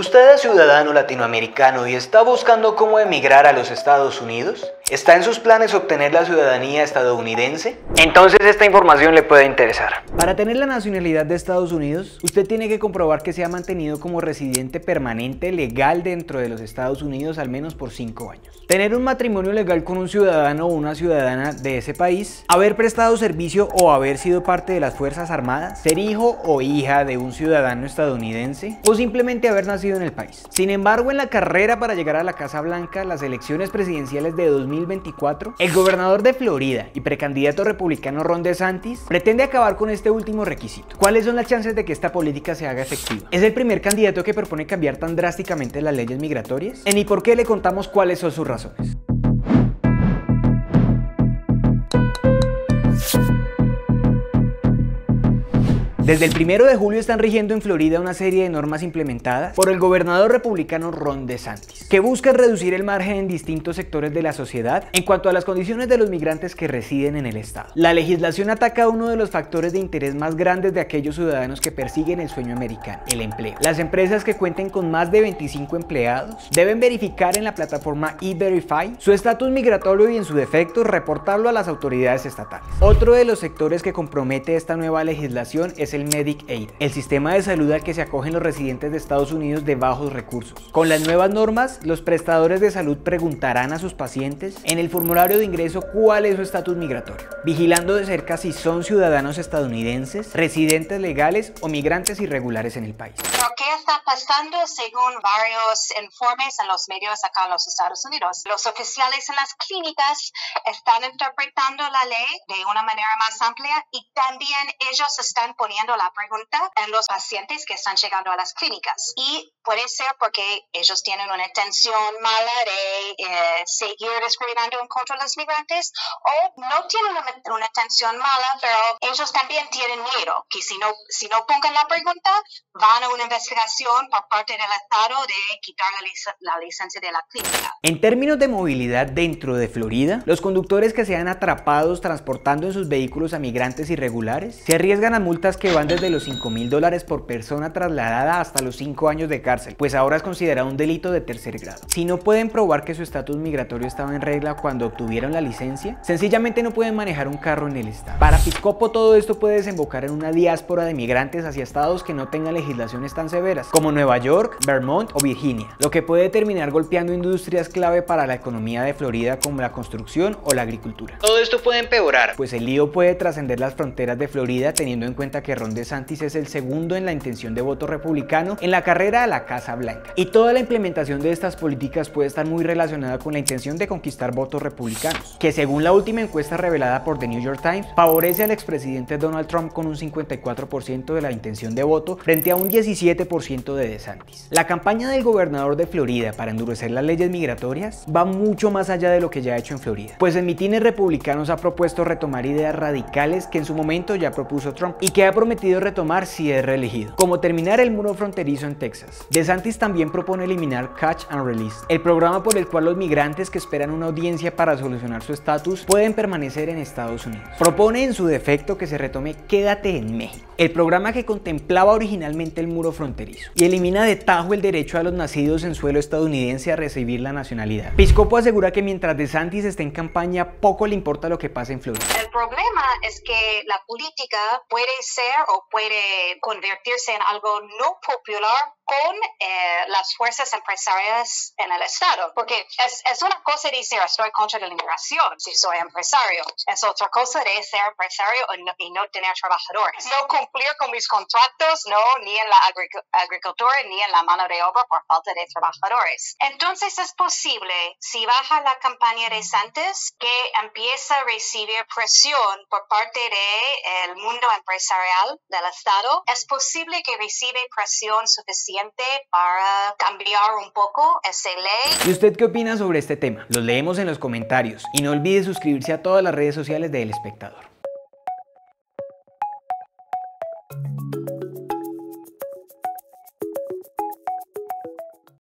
¿Usted es ciudadano latinoamericano y está buscando cómo emigrar a los Estados Unidos? ¿Está en sus planes obtener la ciudadanía estadounidense? Entonces esta información le puede interesar. Para tener la nacionalidad de Estados Unidos, usted tiene que comprobar que se ha mantenido como residente permanente legal dentro de los Estados Unidos al menos por 5 años. Tener un matrimonio legal con un ciudadano o una ciudadana de ese país, haber prestado servicio o haber sido parte de las Fuerzas Armadas, ser hijo o hija de un ciudadano estadounidense o simplemente haber nacido en el país. Sin embargo, en la carrera para llegar a la Casa Blanca, las elecciones presidenciales de 2024, el gobernador de Florida y precandidato republicano Ron DeSantis pretende acabar con este último requisito. ¿Cuáles son las chances de que esta política se haga efectiva? ¿Es el primer candidato que propone cambiar tan drásticamente las leyes migratorias? En ¿Y por qué? Le contamos cuáles son sus razones. Desde el 1 de julio están rigiendo en Florida una serie de normas implementadas por el gobernador republicano Ron DeSantis, que buscan reducir el margen en distintos sectores de la sociedad en cuanto a las condiciones de los migrantes que residen en el estado. La legislación ataca uno de los factores de interés más grandes de aquellos ciudadanos que persiguen el sueño americano: el empleo. Las empresas que cuenten con más de 25 empleados deben verificar en la plataforma eVerify su estatus migratorio y, en su defecto, reportarlo a las autoridades estatales. Otro de los sectores que compromete esta nueva legislación es el Medicaid, el sistema de salud al que se acogen los residentes de Estados Unidos de bajos recursos. Con las nuevas normas, los prestadores de salud preguntarán a sus pacientes en el formulario de ingreso cuál es su estatus migratorio, vigilando de cerca si son ciudadanos estadounidenses, residentes legales o migrantes irregulares en el país. Lo que está pasando, según varios informes en los medios acá en los Estados Unidos, los oficiales en las clínicas están interpretando la ley de una manera más amplia y también ellos están poniendo la pregunta en los pacientes que están llegando a las clínicas, y puede ser porque ellos tienen una intención mala de seguir discriminando en contra de los migrantes, o no tienen una intención mala, pero ellos también tienen miedo que si no pongan la pregunta van a una investigación por parte del estado de quitar la licencia de la clínica. En términos de movilidad dentro de Florida, los conductores que sean atrapados transportando en sus vehículos a migrantes irregulares se arriesgan a multas que van desde los $5,000 por persona trasladada hasta los 5 años de cárcel, pues ahora es considerado un delito de tercer grado. Si no pueden probar que su estatus migratorio estaba en regla cuando obtuvieron la licencia, sencillamente no pueden manejar un carro en el estado. Para Piscopo, todo esto puede desembocar en una diáspora de migrantes hacia estados que no tengan legislaciones tan severas, como Nueva York, Vermont o Virginia, lo que puede terminar golpeando industrias clave para la economía de Florida, como la construcción o la agricultura. Todo esto puede empeorar, pues el lío puede trascender las fronteras de Florida, teniendo en cuenta que Ron DeSantis es el segundo en la intención de voto republicano en la carrera a la Casa Blanca, y toda la implementación de estas políticas puede estar muy relacionada con la intención de conquistar votos republicanos, que según la última encuesta revelada por The New York Times favorece al expresidente Donald Trump con un 54% de la intención de voto frente a un 17% de DeSantis. La campaña del gobernador de Florida para endurecer las leyes migratorias va mucho más allá de lo que ya ha hecho en Florida, pues en mitines republicanos ha propuesto retomar ideas radicales que en su momento ya propuso Trump y que ha prometido retomar si es reelegido, como terminar el muro fronterizo en Texas. DeSantis también propone eliminar Catch and Release, el programa por el cual los migrantes que esperan una audiencia para solucionar su estatus pueden permanecer en Estados Unidos. Propone en su defecto que se retome Quédate en México, el programa que contemplaba originalmente el muro fronterizo, y elimina de tajo el derecho a los nacidos en suelo estadounidense a recibir la nacionalidad. Piscopo asegura que mientras DeSantis esté en campaña, poco le importa lo que pase en Florida. El problema es que la política puede ser o puede convertirse en algo no popular con las fuerzas empresarias en el estado, porque es una cosa decir estoy contra la inmigración si soy empresario, es otra cosa de ser empresario y no tener trabajadores, no cumplir con mis contratos, ni en la agricultura ni en la mano de obra por falta de trabajadores. Entonces es posible, si baja la campaña de DeSantis, que empieza a recibir presión por parte del mundo empresarial del estado, es posible que recibe presión suficiente para cambiar un poco esa ley. ¿Y usted qué opina sobre este tema? Los leemos en los comentarios y no olvide suscribirse a todas las redes sociales de El Espectador.